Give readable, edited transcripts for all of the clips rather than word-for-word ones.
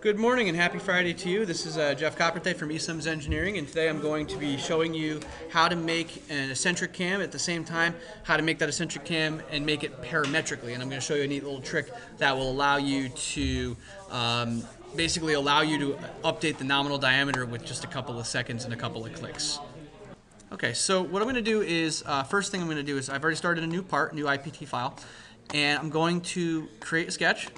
Good morning and happy Friday to you. This is Jeff Kopertay from ESUMS Engineering, and today I'm going to be showing you how to make an eccentric cam, at the same time how to make that eccentric cam and make it parametrically. And I'm going to show you a neat little trick that will allow you to basically allow you to update the nominal diameter with just a couple of seconds and a couple of clicks. Okay, so what I'm going to do is, first thing I'm going to do is, I've already started a new part, new IPT file, and I'm going to create a sketch.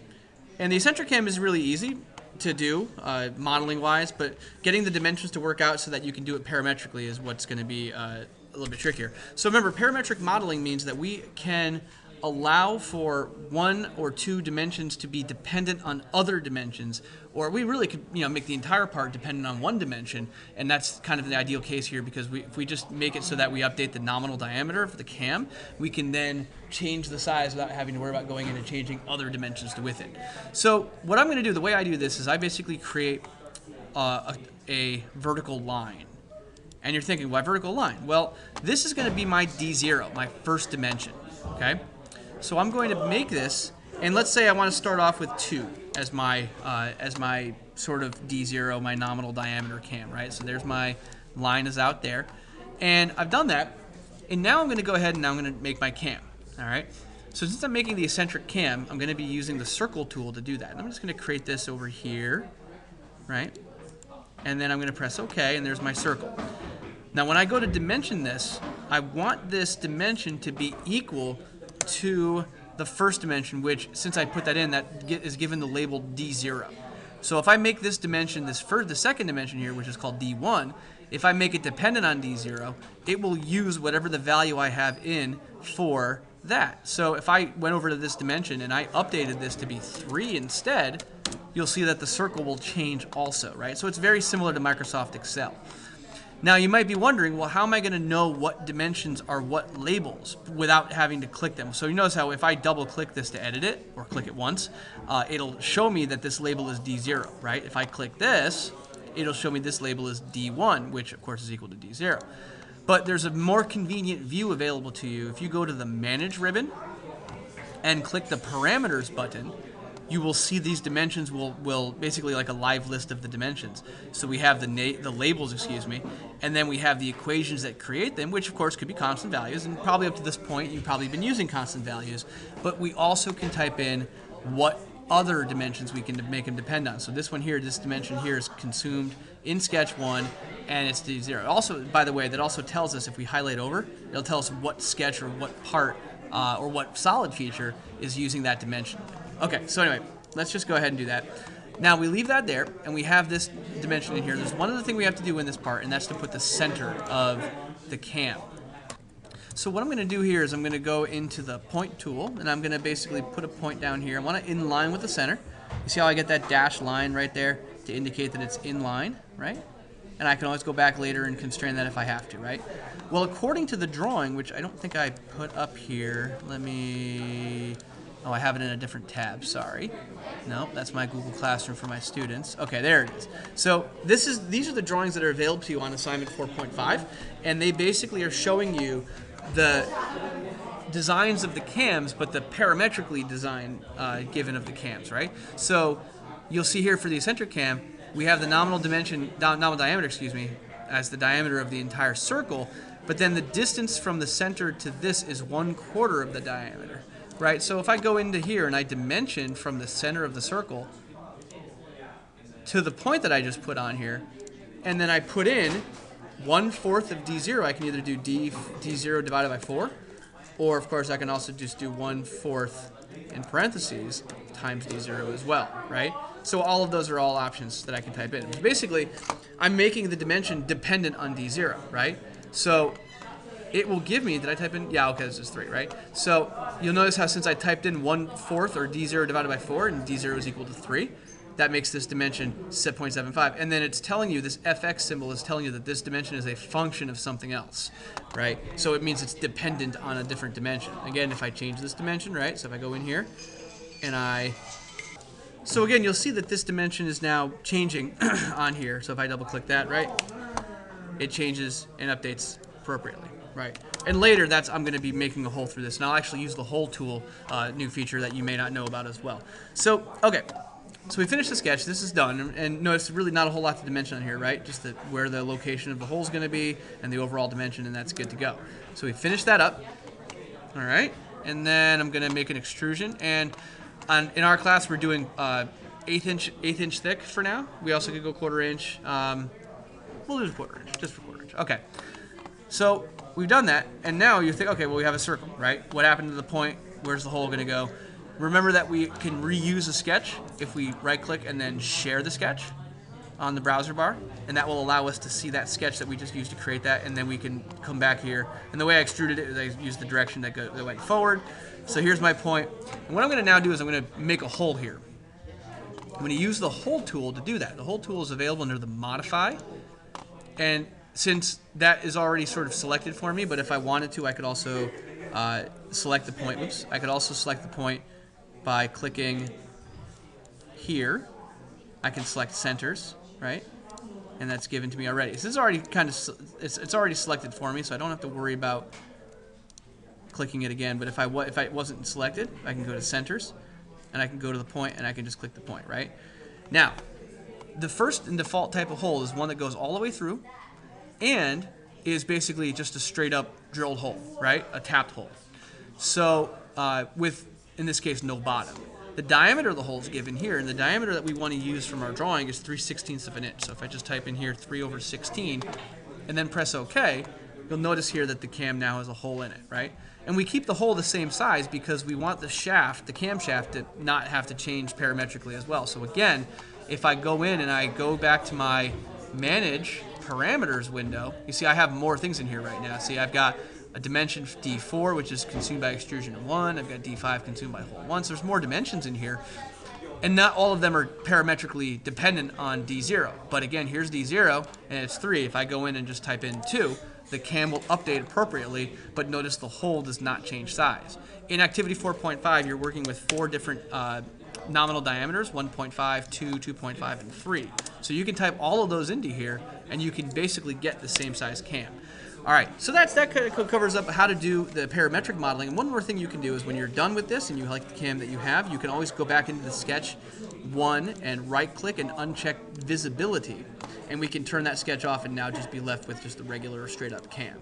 And the eccentric cam is really easy to do modeling wise, but getting the dimensions to work out so that you can do it parametrically is what's going to be a little bit trickier. So remember, parametric modeling means that we can allow for one or two dimensions to be dependent on other dimensions, or we really could, you know, make the entire part dependent on one dimension, and that's kind of the ideal case here, because if we just make it so that we update the nominal diameter of the cam, we can then change the size without having to worry about going in and changing other dimensions with it. So what I'm going to do, the way I do this is I basically create a vertical line. And you're thinking, why vertical line? Well, this is going to be my D0, my first dimension, okay? So I'm going to make this, and let's say I want to start off with 2 as my sort of D0, my nominal diameter cam, right? So there's my line is out there, and I've done that, and now I'm going to go ahead and I'm going to make my cam, all right? So since I'm making the eccentric cam, I'm going to be using the circle tool to do that. And I'm just going to create this over here, right? And then I'm going to press OK, and there's my circle. Now when I go to dimension this, I want this dimension to be equal to the first dimension, which, since I put that in, that is given the label D0. So if I make this dimension, the second dimension here, which is called D1, if I make it dependent on D0, it will use whatever the value I have in for that. So if I went over to this dimension and I updated this to be 3 instead, you'll see that the circle will change also, right? So it's very similar to Microsoft Excel. Now you might be wondering, well, how am I going to know what dimensions are what labels without having to click them? So you notice how if I double click this to edit it, or click it once, it'll show me that this label is D0, right? If I click this, it'll show me this label is D1, which of course is equal to D0. But there's a more convenient view available to you. If you go to the Manage ribbon and click the Parameters button, you will see these dimensions will basically like a live list of the dimensions. So we have the labels, excuse me, and then we have the equations that create them, which of course could be constant values, and probably up to this point you've probably been using constant values, but we also can type in what other dimensions we can make them depend on. So this one here, this dimension here is consumed in Sketch 1, and it's D0. Also, by the way, that also tells us, if we highlight over, it'll tell us what sketch or what part or what solid feature is using that dimension. Okay, so anyway, let's just go ahead and do that. Now we leave that there, and we have this dimension in here. There's one other thing we have to do in this part, and that's to put the center of the cam. So what I'm going to do here is I'm going to go into the point tool, and I'm going to basically put a point down here. I want to inline with the center. You see how I get that dashed line right there to indicate that it's inline, right? And I can always go back later and constrain that if I have to, right? Well, according to the drawing, which I don't think I put up here, let me... Oh, I have it in a different tab, sorry. No, that's my Google Classroom for my students. Okay, there it is. So these are the drawings that are available to you on assignment 4.5, and they basically are showing you the designs of the cams, but the parametrically design given of the cams, right? So you'll see here for the eccentric cam, we have the nominal diameter, excuse me, as the diameter of the entire circle, but then the distance from the center to this is 1/4 of the diameter. Right, so if I go into here and I dimension from the center of the circle to the point that I just put on here, and then I put in 1/4 of D0, I can either do D0 divided by 4, or of course I can also just do 1/4 in parentheses times D0 as well, right? So all of those are all options that I can type in. Basically, I'm making the dimension dependent on D0, right? So it will give me, did I type in, yeah, okay, this is 3, right? So you'll notice how since I typed in 1/4 or D0 divided by 4 and D0 is equal to 3, that makes this dimension 0.75. And then it's telling you, this FX symbol is telling you that this dimension is a function of something else, right? So it means it's dependent on a different dimension. Again, if I change this dimension, right? So if I go in here and so again, you'll see that this dimension is now changing on here. So if I double click that, right? It changes and updates appropriately. Right, and later I'm going to be making a hole through this, and I'll actually use the hole tool, new feature that you may not know about as well. So, okay, So we finished the sketch, this is done, and notice really not a whole lot to dimension on here, right? Just the, where the location of the hole is going to be and the overall dimension, and that's good to go. So we finish that up, all right? And then I'm going to make an extrusion, and in our class we're doing 1/8 inch thick for now. We also could go 1/4 inch. We'll do 1/4 inch, just for 1/4 inch. Okay. So we've done that, and now you think, okay, well, we have a circle, right? What happened to the point? Where's the hole going to go? Remember that we can reuse a sketch if we right-click and then share the sketch on the browser bar, and that will allow us to see that sketch that we just used to create that, and then we can come back here. And the way I extruded it is I used the direction that, that went forward. So here's my point. And what I'm going to now do is I'm going to make a hole here. I'm going to use the hole tool to do that. The hole tool is available under the modify, and since that is already sort of selected for me, but if I wanted to, I could also select the point. Oops, I could also select the point by clicking here. I can select centers, right? And that's given to me already. So this is already kind of, it's already selected for me, so I don't have to worry about clicking it again. But if I wasn't selected, I can go to centers, and I can go to the point, and I can just click the point, right? Now, the first and default type of hole is one that goes all the way through and is basically just a straight up drilled hole, right? A tapped hole. So with, in this case, no bottom. The diameter of the hole is given here, and the diameter that we want to use from our drawing is 3/16 of an inch. So if I just type in here 3/16 and then press OK, you'll notice here that the cam now has a hole in it, right? And we keep the hole the same size because we want the shaft, the cam shaft, to not have to change parametrically as well. So again, if I go in and I go back to my manage parameters window, you see I have more things in here right now. See, I've got a dimension D4, which is consumed by extrusion 1. I've got D5 consumed by hole 1. So there's more dimensions in here. And not all of them are parametrically dependent on D0. But again, here's D0, and it's 3. If I go in and just type in 2, the cam will update appropriately, but notice the hole does not change size. In Activity 4.5, you're working with 4 different nominal diameters, 1.5, 2, 2.5, and 3. So you can type all of those into here, and you can basically get the same size cam. All right, so that kind of covers up how to do the parametric modeling. And one more thing you can do is when you're done with this and you like the cam that you have, you can always go back into the sketch 1 and right-click and uncheck visibility. And we can turn that sketch off and now just be left with just the regular straight-up cam.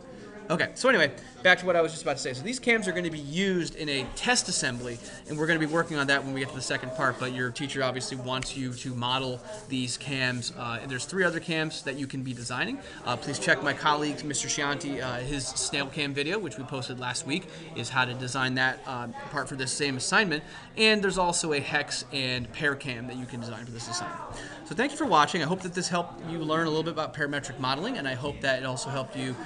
Okay, so anyway, back to what I was just about to say. So these cams are going to be used in a test assembly, and we're going to be working on that when we get to the second part, but your teacher obviously wants you to model these cams. And there's 3 other cams that you can be designing. Please check my colleague, Mr. Shianti, his snail cam video, which we posted last week, is how to design that part for this same assignment. And there's also a hex and pear cam that you can design for this assignment. So thank you for watching. I hope that this helped you learn a little bit about parametric modeling, and I hope that it also helped you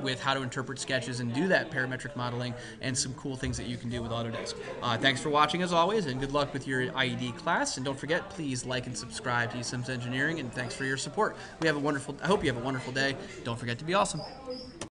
with how to interpret sketches and do that parametric modeling and some cool things that you can do with Autodesk. Thanks for watching as always, and good luck with your IED class. And don't forget, please like and subscribe to ESUMS Engineering, and thanks for your support. I hope you have a wonderful day. Don't forget to be awesome.